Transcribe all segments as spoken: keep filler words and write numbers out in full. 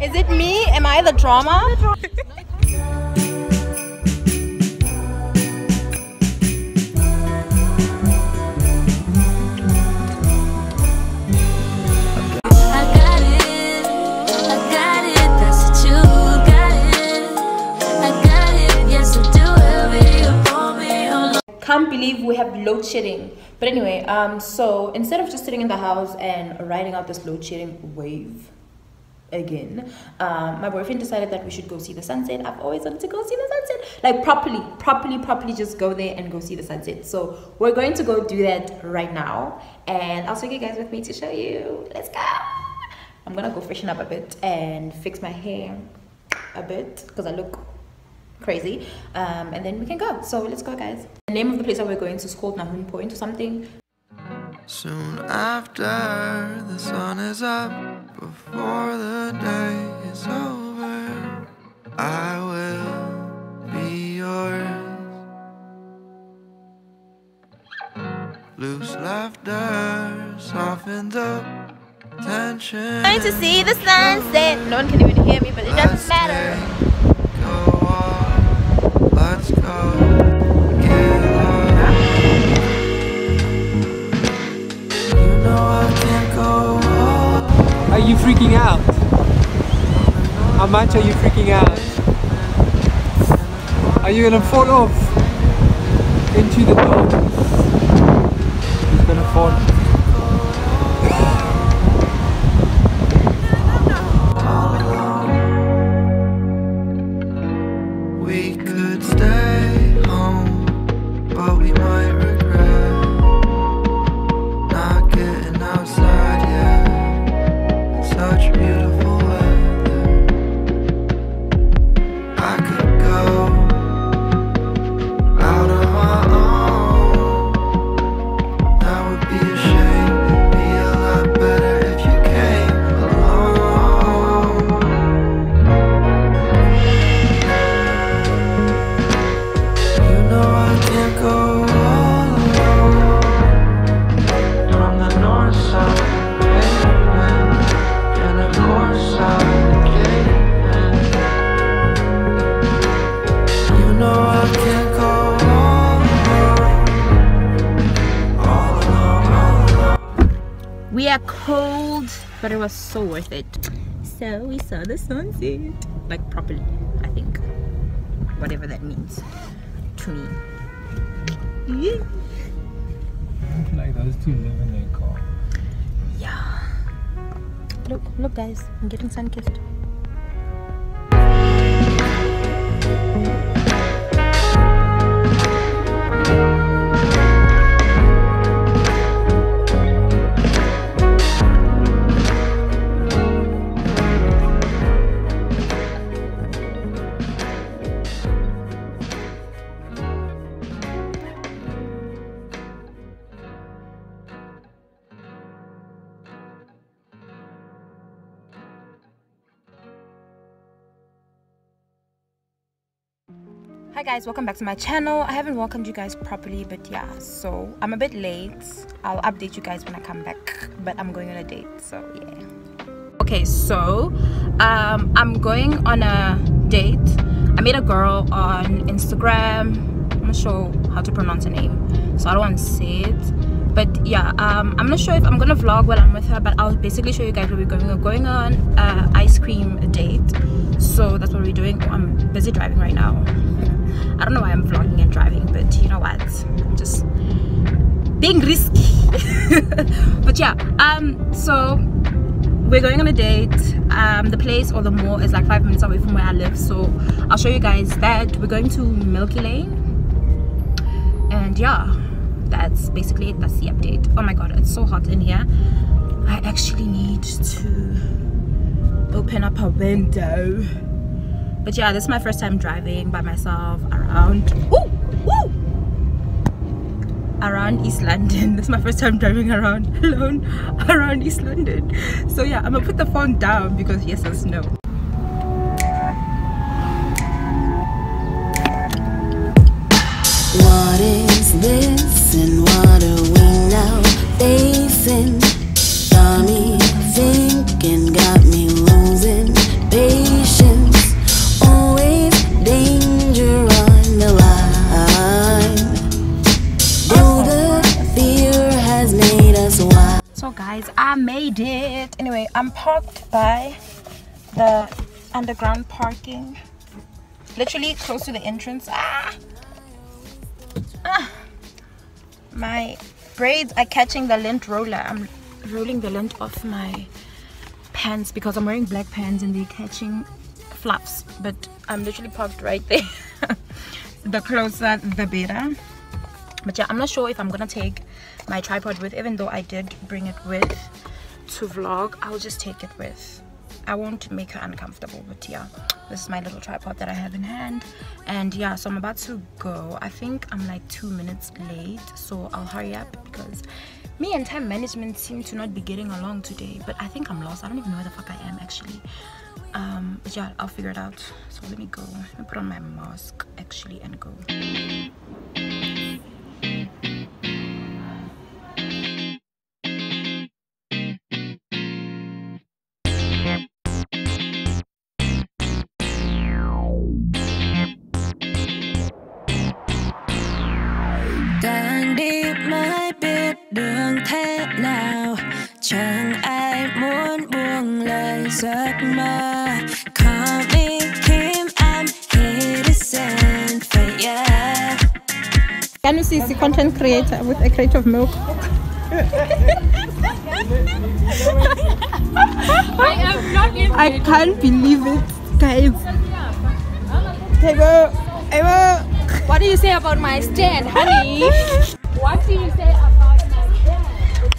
Is it me? Am I the drama? Can't believe we have load shedding, but anyway, um so instead of just sitting in the house and riding out this load shedding wave again, um my boyfriend decided that we should go see the sunset. I've always wanted to go see the sunset, like properly properly properly just go there and go see the sunset. So we're going to go do that right now, and I'll take you guys with me to show you. Let's go. I'm gonna go freshen up a bit and fix my hair a bit because I look crazy, um and then we can go. So let's go, guys. The name of the place that we're going to is called Nahoon Point or something. Soon after the sun is up, before the day is over, I will be yours. Loose laughter softens up tension. Going to see the sunset. No one can even hear me, but it doesn't matter. Let's go. Are you freaking out? How much are you freaking out? Are you gonna fall off into the dog? He's gonna fall. We are cold, but it was so worth it. So we saw the sunset, like properly, I think, whatever that means to me. Yeah. Like those two live in their car. Yeah. Look, look, guys, I'm getting sun kissed. Hi guys, welcome back to my channel. I haven't welcomed you guys properly, but yeah, so I'm a bit late. I'll update you guys when I come back, but I'm going on a date, so yeah. Okay, so um I'm going on a date. I met a girl on Instagram. I'm not sure how to pronounce her name, so I don't want to say it, but yeah, um I'm not sure if I'm gonna vlog while I'm with her, but I'll basically show you guys what we're going on going on uh ice cream date. So that's what we're doing. I'm busy driving right now. I don't know why I'm vlogging and driving, but you know what, I'm just being risky. But yeah, um so we're going on a date. Um the place or the mall is like five minutes away from where I live, so I'll show you guys that. We're going to Milky Lane, and yeah, that's basically it. That's the update. Oh my god, it's so hot in here. I actually need to open up a window. But yeah, this is my first time driving by myself around ooh, ooh, around East London. This is my first time driving around alone around East London. So yeah, I'm gonna put the phone down because yes, there's snow. What is this and what are we now facing? Got me thinking, got me losing. I'm parked by the underground parking, literally close to the entrance. Ah! Ah! My braids are catching the lint roller. I'm rolling the lint off my pants because I'm wearing black pants and they're catching flaps, but I'm literally parked right there. The closer the better. But yeah, I'm not sure if I'm gonna take my tripod with, even though I did bring it with to vlog. I'll just take it with. I won't make her uncomfortable, but yeah, this is my little tripod that I have in hand. And yeah, so I'm about to go. I think I'm like two minutes late, so I'll hurry up because me and time management seem to not be getting along today. But I think I'm lost. I don't even know where the fuck I am actually. Um, but yeah, I'll figure it out. So let me go. Let me put on my mask actually and go. Kiamo is the content creator with a crate of milk. I am not in I can't believe it, guys. What do you say about my stand, honey? What do you say about my stand?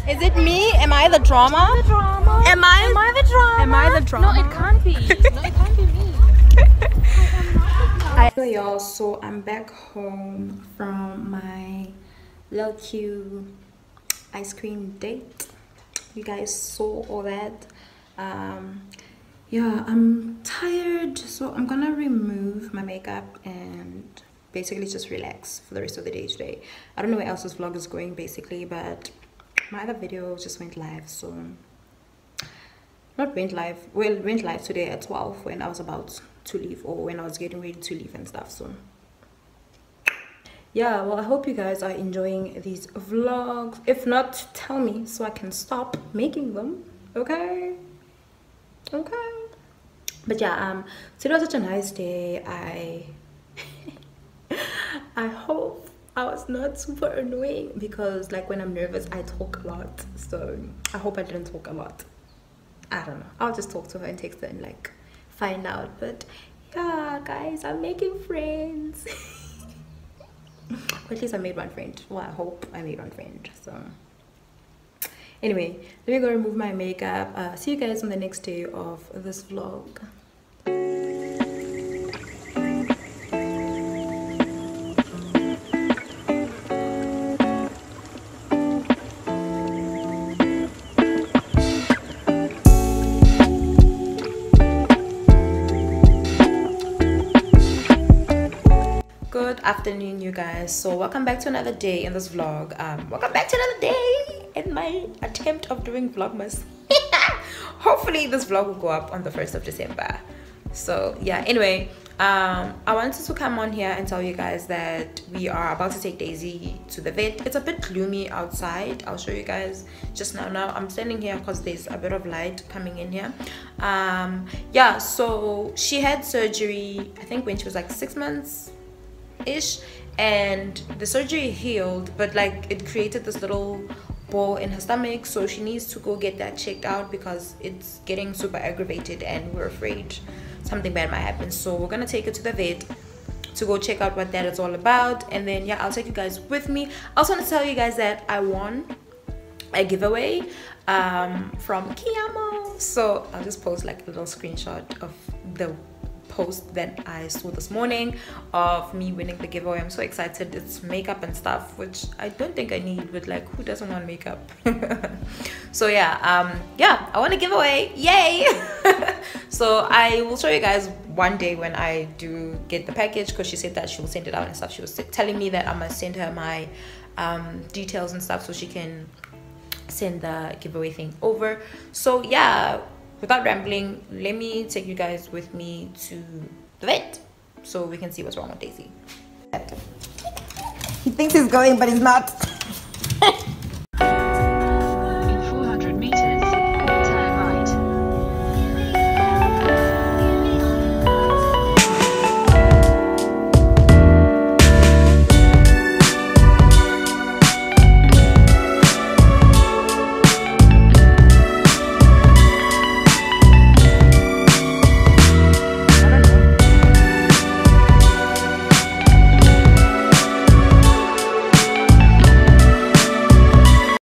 Is it me? Am I the drama? The drama. Am I? Am I the drama? Am I the drama? No, it can't be. No, it can't be me. Hello y'all, so I'm back home from my little cute ice cream date. You guys saw all that. Um, yeah, I'm tired, so I'm gonna remove my makeup and basically just relax for the rest of the day today. I don't know where else this vlog is going basically, but my other video just went live, so not went live, well went live today at twelve when I was about to leave, or when I was getting ready to leave and stuff. So yeah, well I hope you guys are enjoying these vlogs. If not, tell me so I can stop making them. Okay, okay. But yeah, um today was such a nice day. I I hope I was not super annoying, because like when I'm nervous I talk a lot, so I hope I didn't talk a lot. I don't know, I'll just talk to her and text her and like find out. But yeah guys, I'm making friends. At least I made one friend. Well, I hope I made one friend. So anyway, let me go remove my makeup. Uh, see you guys on the next day of this vlog. Afternoon you guys, so welcome back to another day in this vlog. Um welcome back to another day in my attempt of doing vlogmas. Hopefully this vlog will go up on the first of December. So yeah, anyway, um I wanted to come on here and tell you guys that we are about to take Daisy to the vet. It's a bit gloomy outside. I'll show you guys just now. Now I'm standing here because there's a bit of light coming in here. Um yeah, so she had surgery I think when she was like six months ish, and the surgery healed, but like it created this little ball in her stomach, so she needs to go get that checked out because it's getting super aggravated and we're afraid something bad might happen. So we're gonna take her to the vet to go check out what that is all about, and then yeah, I'll take you guys with me. I also want to tell you guys that I won a giveaway um from Kiamo, so I'll just post like a little screenshot of the post that I saw this morning of me winning the giveaway. I'm so excited. It's makeup and stuff, which I don't think I need, but like who doesn't want makeup? So yeah, um yeah, I want a giveaway, yay. So I will show you guys one day when I do get the package, because she said that she will send it out and stuff. She was telling me that I must send her my um details and stuff so she can send the giveaway thing over. So yeah, without rambling, let me take you guys with me to the vet so we can see what's wrong with Daisy. He thinks he's going, but he's not.